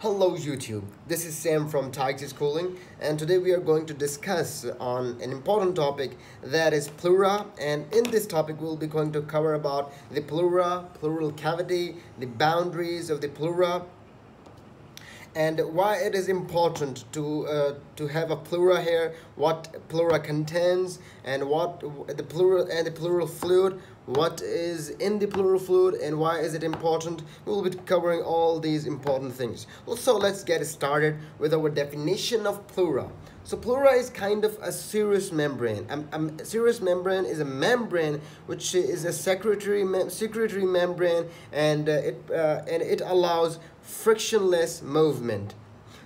Hello YouTube, this is Sam from Tixe Schooling, and today we are going to discuss on an important topic, that is pleura. And in this topic we'll be going to cover about the pleura, pleural cavity, the boundaries of the pleura, and why it is important to have a pleura here, what pleura contains, and what the pleura and the pleural fluid, what is in the pleural fluid and why is it important. We'll be covering all these important things. So let's get started with our definition of pleura. So pleura is kind of a serous membrane. A serous membrane is a membrane which is a secretory membrane, and it allows frictionless movement.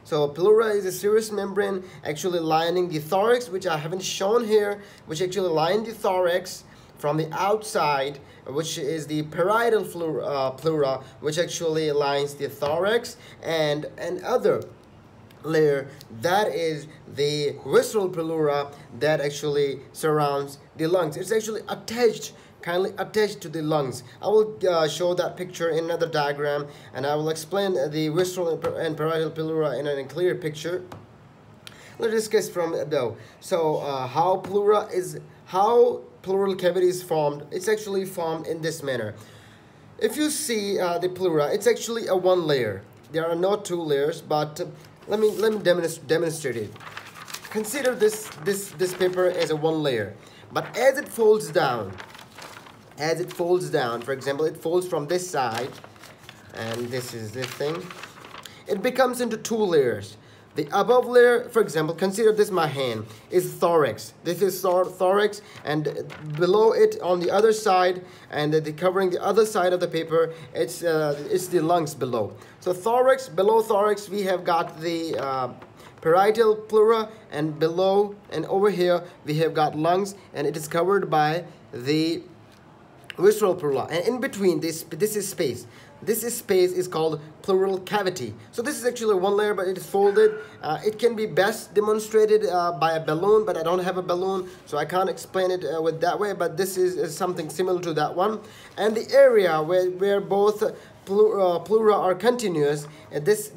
So pleura is a serous membrane actually lining the thorax, which I haven't shown here, which actually lines the thorax from the outside, which is the parietal pleura, which actually lines the thorax, and another layer, that is the visceral pleura, that actually surrounds the lungs. It's actually attached, kindly attached to the lungs. I will show that picture in another diagram, and I will explain the visceral and parietal pleura in a clear picture. Let's discuss from though. So how pleural cavity is formed. It's actually formed in this manner. If you see the pleura, it's actually a one layer. There are no two layers, but let me demonstrate it. Consider this paper as a one layer, but as it folds down, for example, it folds from this side, and this is this thing. It becomes into two layers. The above layer, for example, consider this my hand, is thorax. This is thorax, and below it on the other side, and covering the other side of the paper, it's the lungs below. So thorax, below thorax, we have got the parietal pleura, and below and over here, we have got lungs, and it is covered by the visceral pleura, and in between this is space. This is space is called pleural cavity. So this is actually one layer, but it is folded. It can be best demonstrated by a balloon, but I don't have a balloon, so I can't explain it with that way, but this is something similar to that one. And the area where both pleura are continuous, and this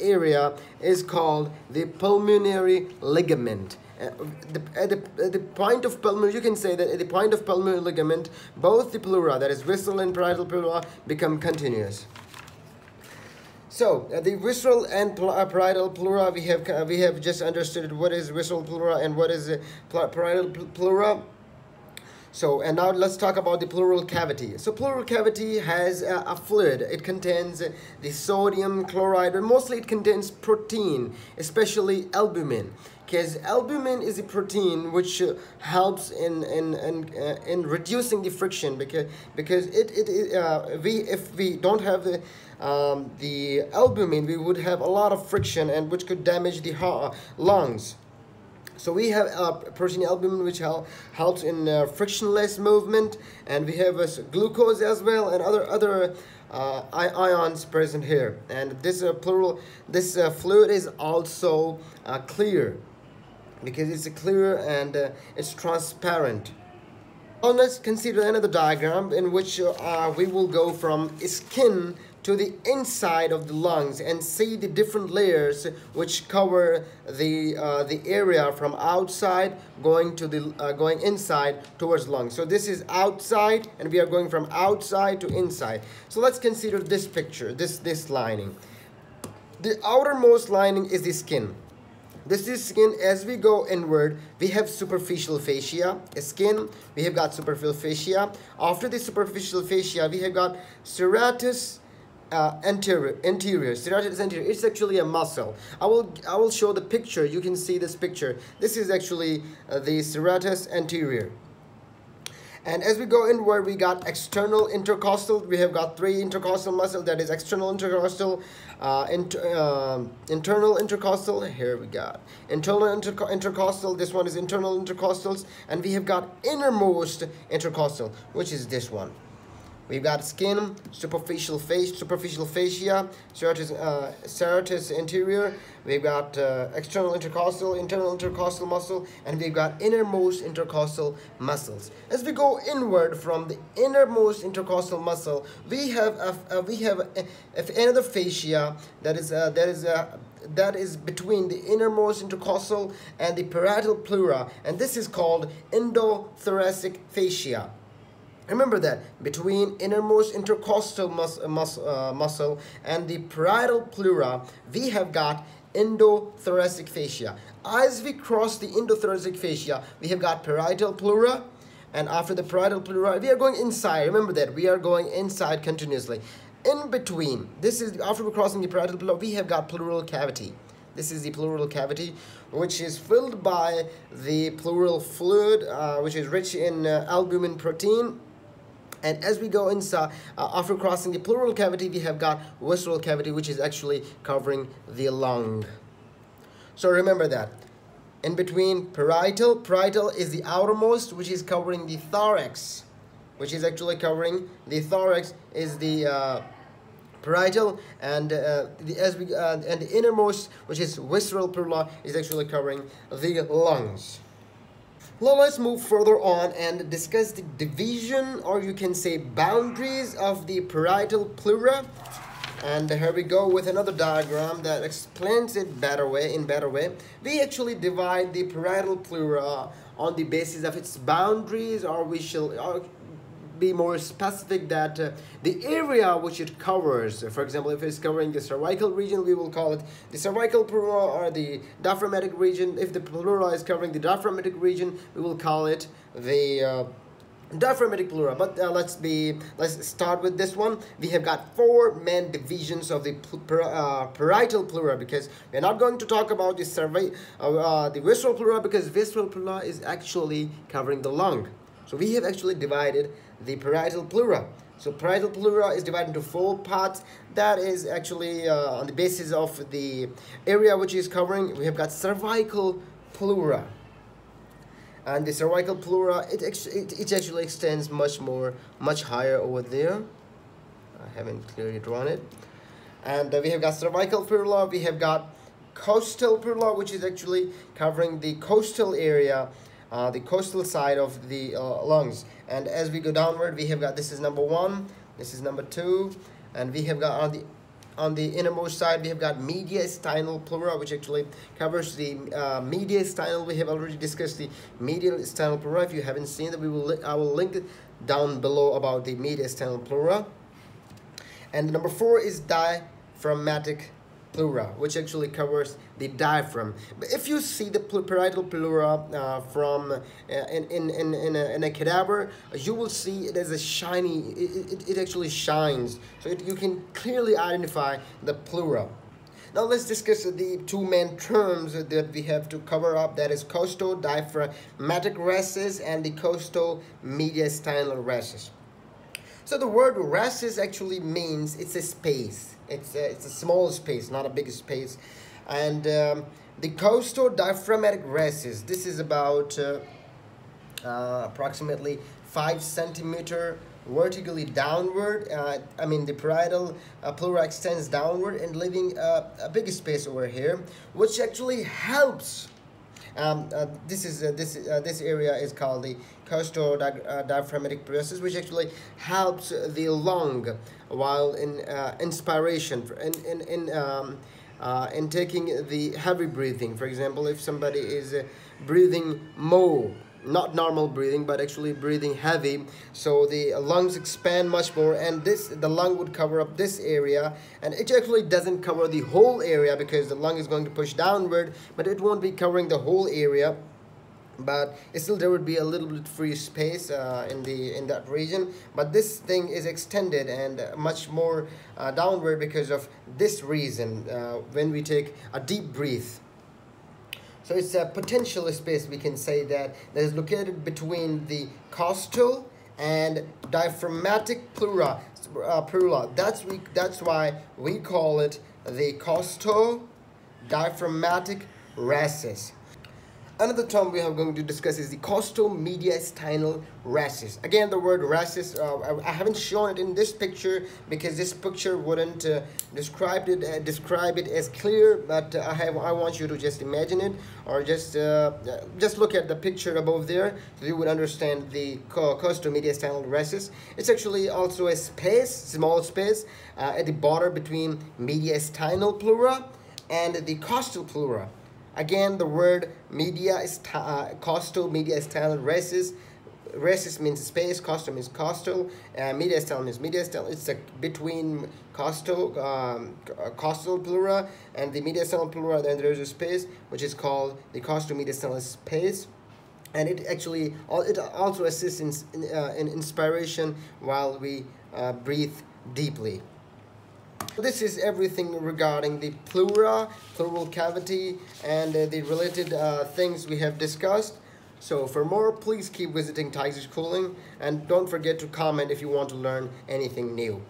area is called the pulmonary ligament. At the point of pulmonary, you can say that at the point of pulmonary ligament, both the pleura, that is visceral and parietal pleura, become continuous. So the visceral and parietal pleura, we have just understood what is visceral pleura and what is parietal pleura. So, and now let's talk about the pleural cavity. So pleural cavity has a fluid. It contains the sodium chloride, but mostly it contains protein, especially albumin, because albumin is a protein which helps in reducing the friction, because if we don't have the albumin, we would have a lot of friction, and which could damage the lungs. So we have protein albumin, which helps in frictionless movement, and we have glucose as well, and other ions present here. And this fluid is also clear, because it's clear and it's transparent. Now let's consider another diagram in which we will go from skin to the inside of the lungs and see the different layers which cover the area from outside going to the going inside towards lungs. So this is outside, and we are going from outside to inside. So let's consider this picture, this lining. The outermost lining is the skin. This is skin. As we go inward, we have superficial fascia, skin. We have got superficial fascia. After the superficial fascia, we have got serratus anterior. Serratus anterior. It's actually a muscle. I will show the picture. You can see this picture. This is actually the serratus anterior. And as we go inward, we got external intercostal. We have got three intercostal muscles, that is external intercostal, internal intercostal. Here we got internal intercostal. This one is internal intercostals, and we have got innermost intercostal, which is this one. We've got skin, superficial fascia, serratus anterior. We've got external intercostal, internal intercostal muscle, and we've got innermost intercostal muscles. As we go inward from the innermost intercostal muscle, we have another fascia that is between the innermost intercostal and the parietal pleura, and this is called endothoracic fascia. Remember that, between innermost intercostal muscle and the parietal pleura, we have got endothoracic fascia. As we cross the endothoracic fascia, we have got parietal pleura, and after the parietal pleura, we are going inside. Remember that, we are going inside continuously. In between, this is after we're crossing the parietal pleura, we have got pleural cavity. This is the pleural cavity, which is filled by the pleural fluid, which is rich in albumin protein. And as we go inside, after crossing the pleural cavity, we have got visceral cavity, which is actually covering the lung. So remember that. In between parietal, parietal is the outermost, which is covering the thorax, which is actually covering the thorax, is the parietal, and the innermost, which is visceral pleura, is actually covering the lungs. Now let's move further on and discuss the division, or you can say boundaries, of the parietal pleura. And here we go with another diagram that explains it in better way. We actually divide the parietal pleura on the basis of its boundaries, or we shall be more specific that the area which it covers. For example, if it's covering the cervical region, we will call it the cervical pleura, or the diaphragmatic region. If the pleura is covering the diaphragmatic region, we will call it the diaphragmatic pleura. But let's start with this one. We have got four main divisions of the parietal pleura, because we're not going to talk about the visceral pleura, because visceral pleura is actually covering the lung. So we have actually divided the parietal pleura. So parietal pleura is divided into four parts. That is actually on the basis of the area which is covering. We have got cervical pleura. And the cervical pleura, it actually extends much higher over there. I haven't clearly drawn it. And we have got cervical pleura. We have got costal pleura, which is actually covering the costal area. The costal side of the lungs. And as we go downward, we have got, this is number one, this is number two, and we have got on the innermost side, we have got mediastinal pleura, which actually covers the mediastinal. We have already discussed the mediastinal pleura. If you haven't seen that, I will link it down below about the mediastinal pleura. And number four is diaphragmatic pleura, which actually covers the diaphragm. But if you see the parietal pleura from in a cadaver, you will see it as a shiny. It actually shines, so you can clearly identify the pleura. Now let's discuss the two main terms that we have to cover up. That is costodiaphragmatic recess and the costomediastinal recess. So the word recess actually means it's a space. It's a small space, not a big space. And the costodiaphragmatic recess, this is about approximately 5 centimeters vertically downward. I mean, the parietal pleura extends downward and leaving a big space over here, which actually helps. This area is called the costodiaphragmatic recess, which actually helps the lung while in inspiration, in taking the heavy breathing. For example, if somebody is breathing more, not normal breathing, but actually breathing heavy, so the lungs expand much more, and the lung would cover up this area. And it actually doesn't cover the whole area, because the lung is going to push downward, but it won't be covering the whole area, but still there would be a little bit free space in that region. But this thing is extended and much more downward because of this reason, when we take a deep breath. So it's a potential space, we can say, that is located between the costal and diaphragmatic pleura. That's why we call it the costodiaphragmatic recess. Another term we are going to discuss is the costomediastinal recess. Again, the word recess, I haven't shown it in this picture because this picture wouldn't describe it as clear, but I want you to just imagine it, or just look at the picture above there so you would understand the costomediastinal recess. It's actually also a space, small space at the border between mediastinal pleura and the costal pleura. Again, the word costomediastinal recess. Recess means space, costal means costal, mediastinal means mediastinal. It's between costal pleura and the mediastinal pleura. Then there is a space which is called the costomediastinal space. And it actually, it also assists in inspiration while we breathe deeply. This is everything regarding the pleura, pleural cavity, and the related things we have discussed. So for more, please keep visiting Tixe Schooling, and don't forget to comment if you want to learn anything new.